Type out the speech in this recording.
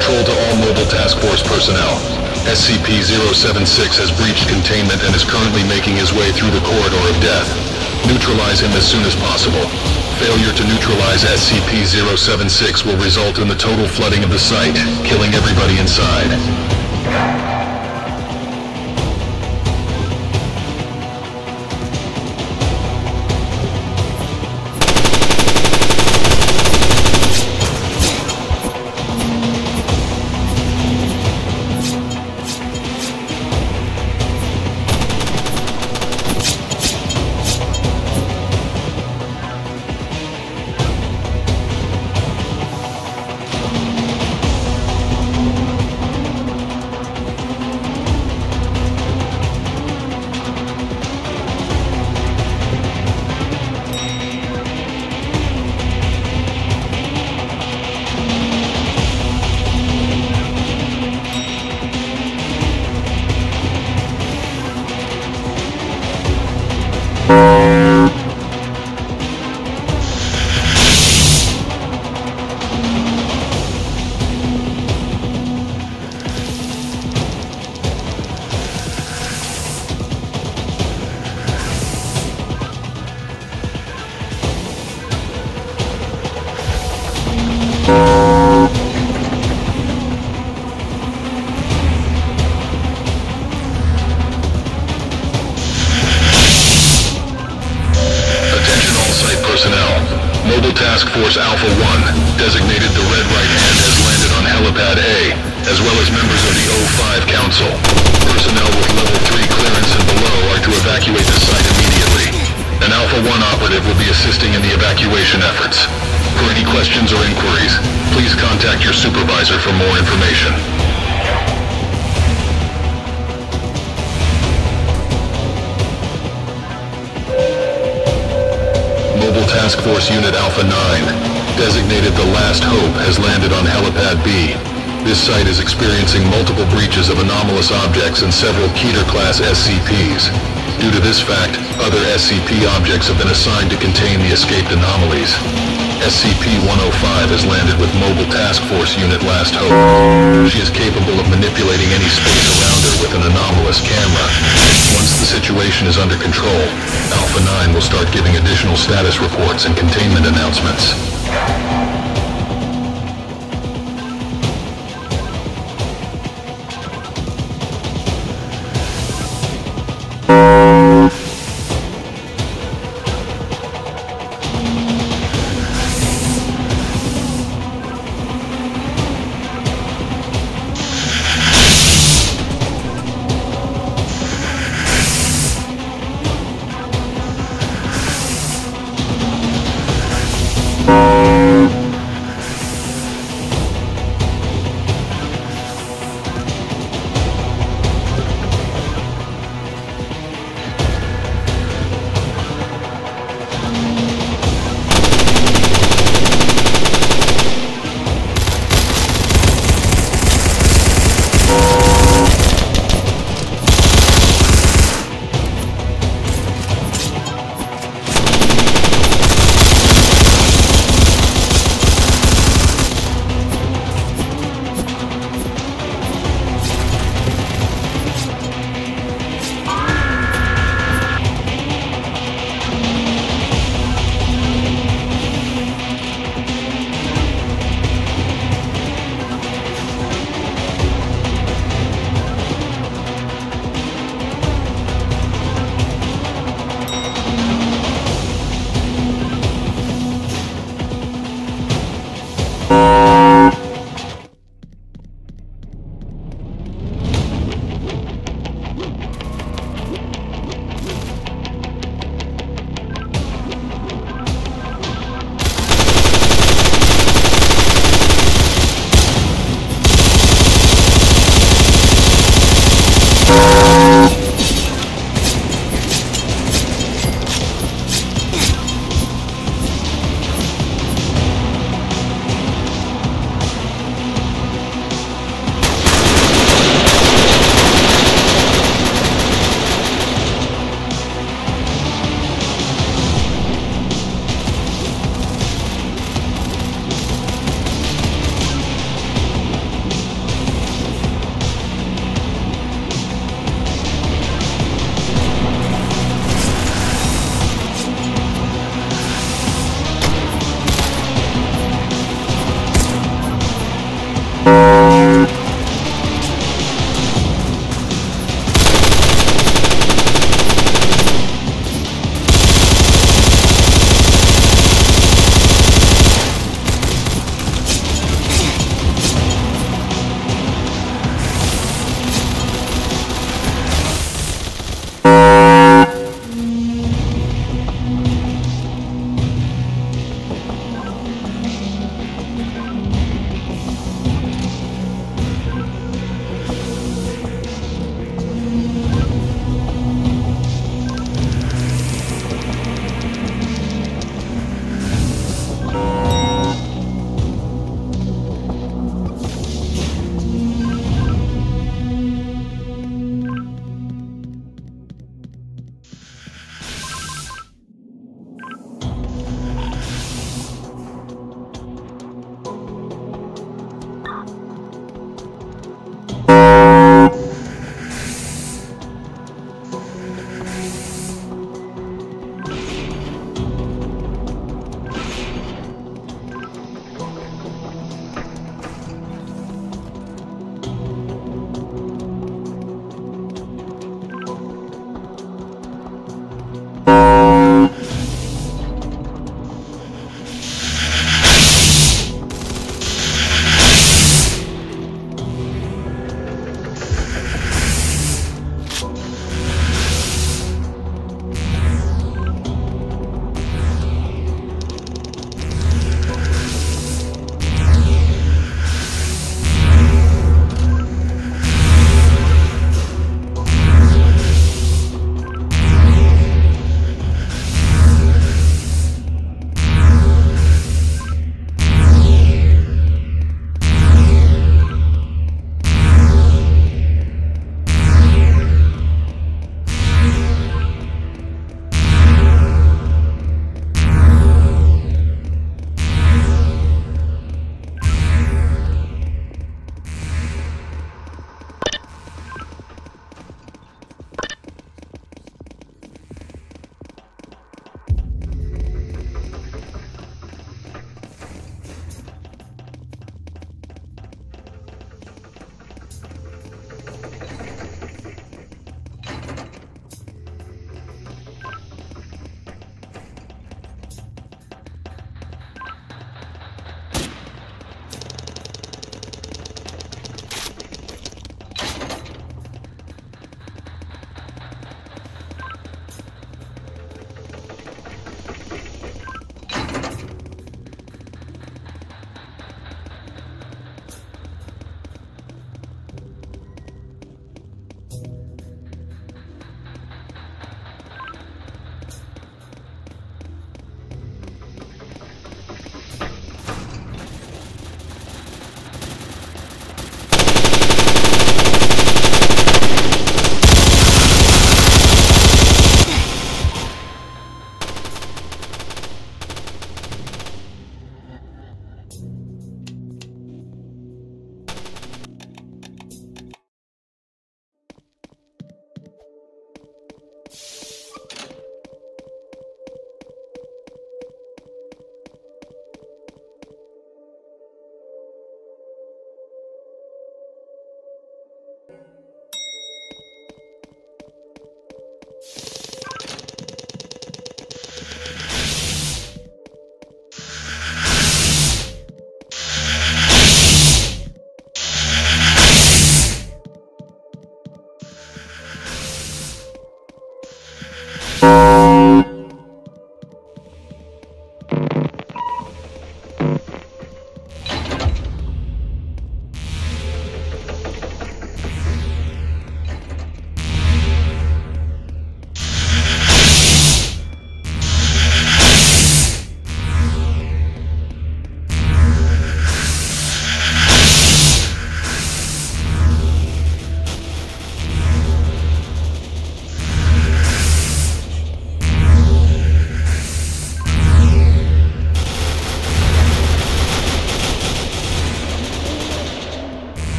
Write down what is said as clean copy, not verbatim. control to all Mobile Task Force personnel. SCP-076 has breached containment and is currently making his way through the corridor of death. Neutralize him as soon as possible. Failure to neutralize SCP-076 will result in the total flooding of the site, killing everybody inside. Mobile Task Force Alpha-1, designated the Red Right Hand, has landed on Helipad A, as well as members of the O5 Council. Personnel with Level 3 clearance and below are to evacuate the site immediately. An Alpha-1 operative will be assisting in the evacuation efforts. For any questions or inquiries, please contact your supervisor for more information. Task Force Unit Alpha-9, designated the Last Hope, has landed on Helipad B. This site is experiencing multiple breaches of anomalous objects and several Keter-class SCPs. Due to this fact, other SCP objects have been assigned to contain the escaped anomalies. SCP-105 has landed with Mobile Task Force Unit Last Hope. She is capable of manipulating any space around her with an anomalous camera. Once the situation is under control, Alpha-9 will start giving additional status reports and containment announcements.